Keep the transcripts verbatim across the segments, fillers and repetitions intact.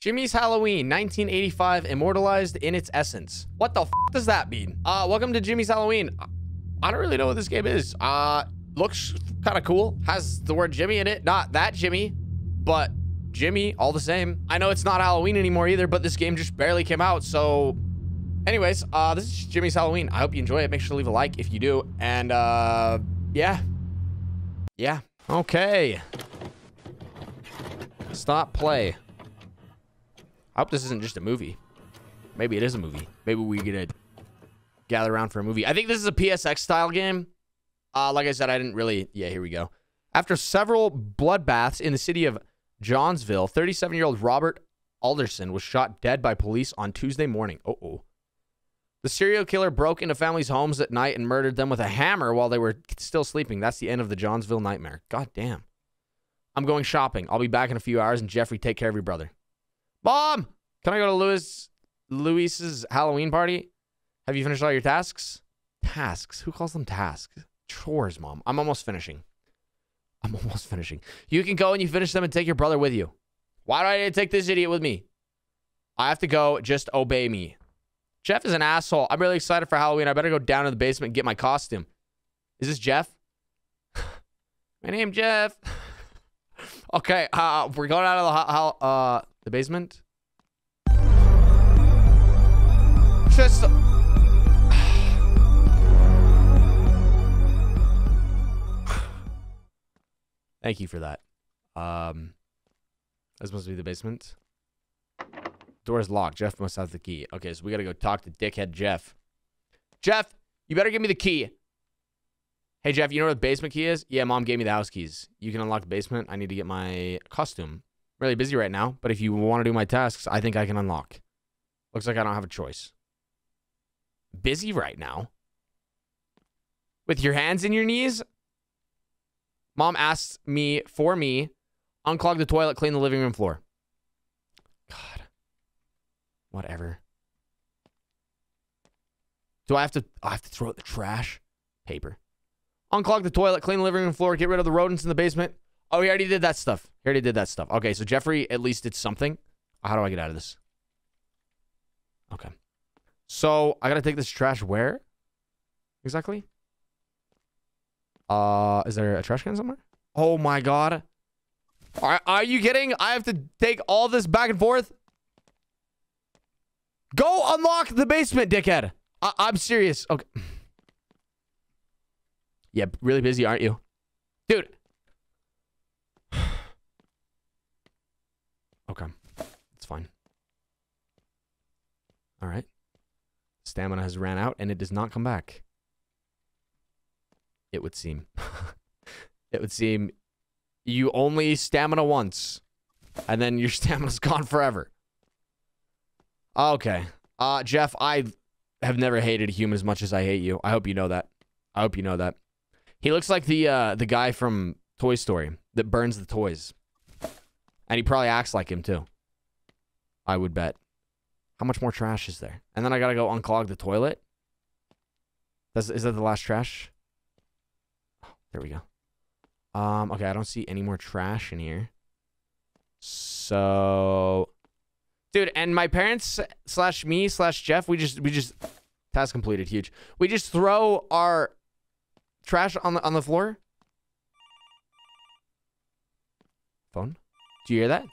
Jimmy's Halloween, nineteen eighty-five, immortalized in its essence. What the f does that mean? Uh, welcome to Jimmy's Halloween. I don't really know what this game is. Uh, looks kind of cool. Has the word Jimmy in it. Not that Jimmy, but Jimmy all the same. I know it's not Halloween anymore either, but this game just barely came out. So anyways, uh, this is Jimmy's Halloween. I hope you enjoy it. Make sure to leave a like if you do. And uh, yeah. Yeah. Okay. Stop play. I hope this isn't just a movie. Maybe it is a movie. Maybe we get to gather around for a movie. I think this is a P S X style game. Uh, like I said, I didn't really... Yeah, here we go. After several bloodbaths in the city of Johnsville, thirty-seven-year-old Robert Alderson was shot dead by police on Tuesday morning. Uh-oh. The serial killer broke into families' homes at night and murdered them with a hammer while they were still sleeping. That's the end of the Johnsville nightmare. God damn. I'm going shopping. I'll be back in a few hours, and Jeffrey, take care of your brother. Mom, can I go to Louis, Luis's Halloween party? Have you finished all your tasks? Tasks? Who calls them tasks? Chores, Mom. I'm almost finishing. I'm almost finishing. You can go and you finish them and take your brother with you. Why do I need to take this idiot with me? I have to go. Just obey me. Jeff is an asshole. I'm really excited for Halloween. I better go down to the basement and get my costume. Is this Jeff? My name's Jeff. Okay, uh, we're going out of the... Uh, The basement. Just thank you for that. Um, that's supposed to be the basement. Door is locked. Jeff must have the key. Okay, so we gotta go talk to dickhead Jeff. Jeff, you better give me the key. Hey Jeff, you know where the basement key is? Yeah, Mom gave me the house keys. You can unlock the basement. I need to get my costume. Really busy right now, but if you want to do my tasks, I think I can unlock. Looks like I don't have a choice. Busy right now? With your hands in your knees? Mom asked me for me, unclog the toilet, clean the living room floor. God. Whatever. Do I have to I have to throw out the trash? Paper. Unclog the toilet, clean the living room floor, get rid of the rodents in the basement. Oh, he already did that stuff. He already did that stuff. Okay, so Jeffrey at least did something. How do I get out of this? Okay. So, I gotta take this trash where? Exactly? Uh, is there a trash can somewhere? Oh my god. Are, are you kidding? I have to take all this back and forth? Go unlock the basement, dickhead. I, I'm serious. Okay. Yeah, really busy, aren't you? Dude. Okay, it's fine. All right. Stamina has ran out, and it does not come back. It would seem. It would seem you only stamina once, and then your stamina's gone forever. Okay. Uh, Jeff, I have never hated a human as much as I hate you. I hope you know that. I hope you know that. He looks like the, uh, the guy from Toy Story that burns the toys. And he probably acts like him, too. I would bet. How much more trash is there? And then I gotta go unclog the toilet? That's, is that the last trash? Oh, there we go. Um, okay, I don't see any more trash in here. So... Dude, and my parents slash me slash Jeff, we just... we just task completed, huge. We just throw our trash on the, on the floor? Phone? Do you hear that?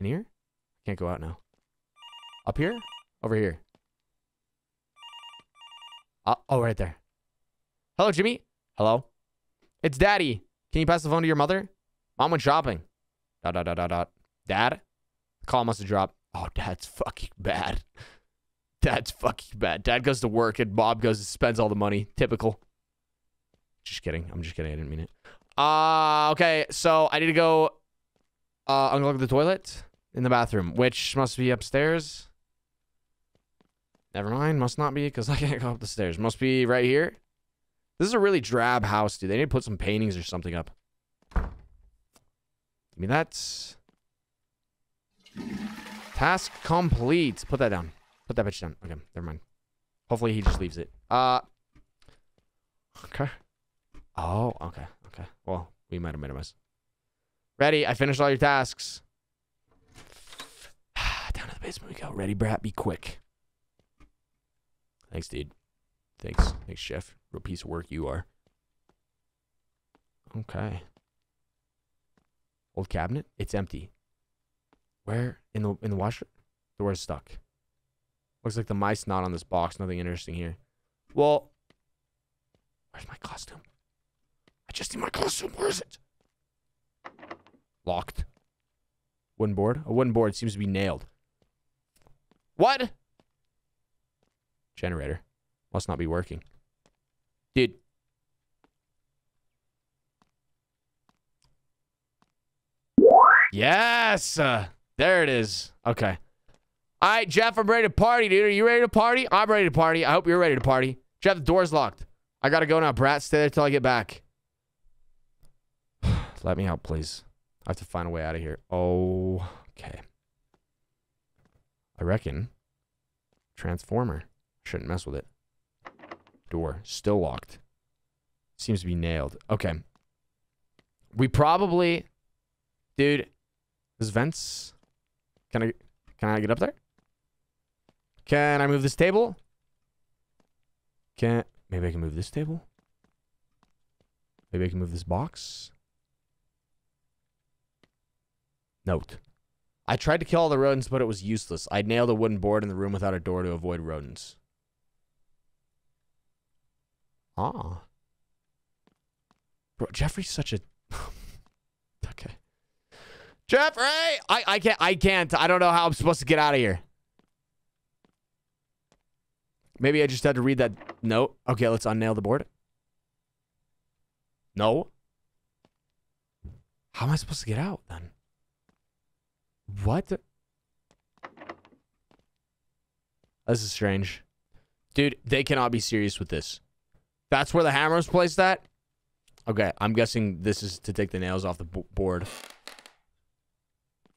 In here? Can't go out now. Up here? Over here. Uh, oh, right there. Hello, Jimmy. Hello. It's Daddy. Can you pass the phone to your mother? Mom went shopping. Dot, dot, dot, dot, dot. Dad? The call must have dropped. Oh, Dad's fucking bad. Dad's fucking bad. Dad goes to work and Bob goes and spends all the money. Typical. Just kidding. I'm just kidding. I didn't mean it. Uh, okay. So I need to go uh, unlock the toilet in the bathroom, which must be upstairs. Never mind. Must not be because I can't go up the stairs. Must be right here. This is a really drab house, dude. They need to put some paintings or something up. Give me that. Task complete. Put that down. Put that bitch down. Okay. Never mind. Hopefully he just leaves it. Uh. Okay. Oh, okay. Okay. Well, we might have made a mess. Ready? I finished all your tasks. Down to the basement we go. Ready, brat? Be quick. Thanks, dude. Thanks. Thanks, chef. Real piece of work you are. Okay. Old cabinet? It's empty. Where? In the in the washer? The door's stuck. Looks like the mice not on this box. Nothing interesting here. Well, where's my costume? I just need my costume. Where is it? Locked. Wooden board? A wooden board seems to be nailed. What? Generator. Must not be working. Dude. Yes! Uh, there it is. Okay. All right, Jeff, I'm ready to party, dude. Are you ready to party? I'm ready to party. I hope you're ready to party. Jeff, the door's locked. I gotta go now, brat. Stay there till I get back. Let me out, please. I have to find a way out of here. Oh, okay. I reckon. Transformer. Shouldn't mess with it. Door. Still locked. Seems to be nailed. Okay. We probably... Dude. There's vents. Can I... Can I get up there? Can I move this table? Can't... Maybe I can move this table? Maybe I can move this box? Note. I tried to kill all the rodents, but it was useless. I nailed a wooden board in the room without a door to avoid rodents. Ah. Bro, Jeffrey's such a... Okay. Jeffrey! I, I can't. I can't. I don't know how I'm supposed to get out of here. Maybe I just had to read that note. Okay, let's unnail the board. No. How am I supposed to get out then? What? This is strange. Dude, they cannot be serious with this. That's where the hammer was placed at? Okay, I'm guessing this is to take the nails off the board.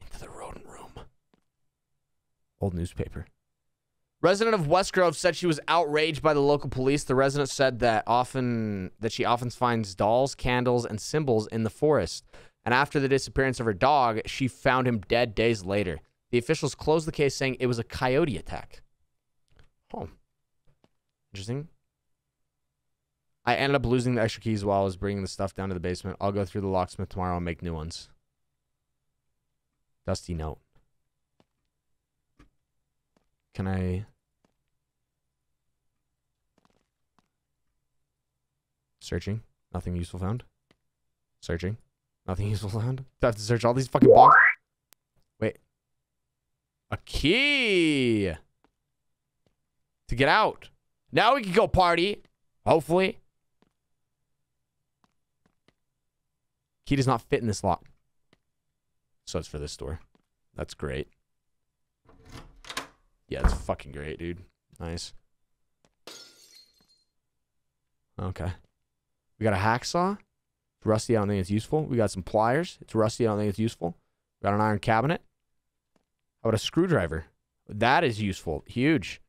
Into the rodent room. Old newspaper. Resident of Westgrove said she was outraged by the local police. The resident said that often that she often finds dolls, candles, and symbols in the forest. And after the disappearance of her dog, she found him dead days later. The officials closed the case saying it was a coyote attack. Oh. Interesting. I ended up losing the extra keys while I was bringing the stuff down to the basement. I'll go through the locksmith tomorrow and make new ones. Dusty note. Can I... Searching. Nothing useful found. Searching. Nothing useful found. Do I have to search all these fucking boxes? Wait. A key! To get out. Now we can go party. Hopefully. Key does not fit in this lock. So it's for this door. That's great. Yeah, that's fucking great, dude. Nice. Okay. We got a hacksaw. It's rusty. I don't think it's useful. We got some pliers. It's rusty. I don't think it's useful. We got an iron cabinet. How about a screwdriver? That is useful. Huge.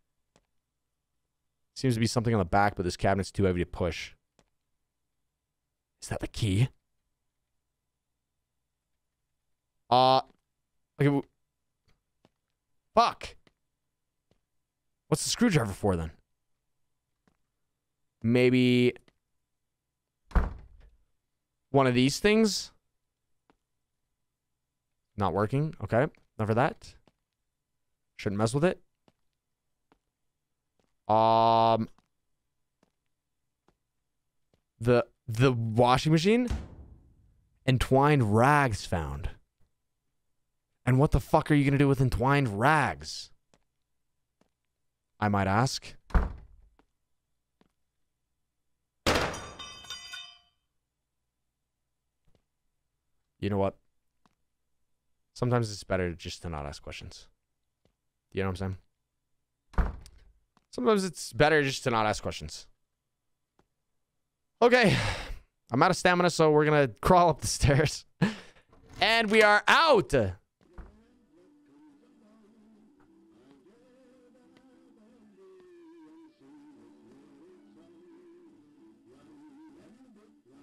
Seems to be something on the back, but this cabinet's too heavy to push. Is that the key? Uh. Okay. Fuck. What's the screwdriver for then? Maybe one of these things? Not working. Okay. Not for that. Shouldn't mess with it. Um the the washing machine? Entwined rags found. And what the fuck are you gonna do with entwined rags? I might ask. You know what? Sometimes it's better just to not ask questions. You know what I'm saying? Sometimes it's better just to not ask questions. Okay. I'm out of stamina, so we're gonna crawl up the stairs. And we are out!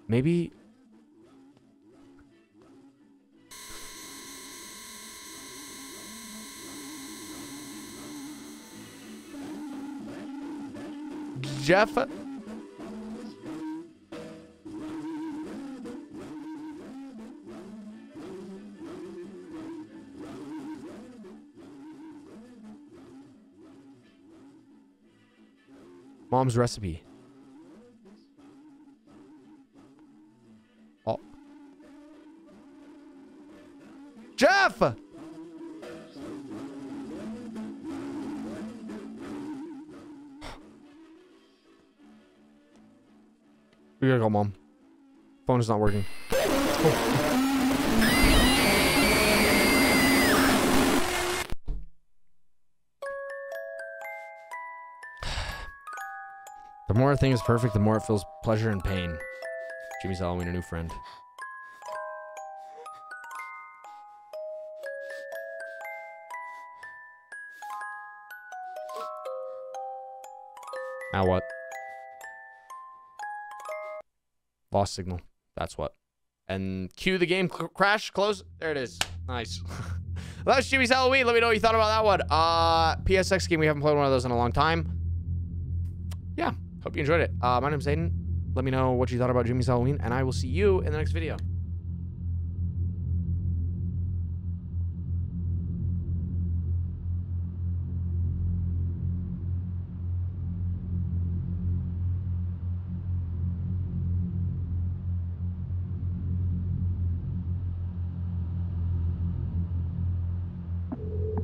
Maybe Jeff. Mom's recipe. Oh. Jeff! We gotta go, Mom. Phone is not working. Oh. The more a thing is perfect, the more it feels pleasure and pain. Jimmy's Halloween, a new friend. Now what? Lost signal. That's what. And cue the game cl crash. Close. There it is. Nice. Well, that's Jimmy's Halloween. Let me know what you thought about that one. Uh, P S X game. We haven't played one of those in a long time. Yeah. Hope you enjoyed it. Uh, my name's Aiden. Let me know what you thought about Jimmy's Halloween, and I will see you in the next video.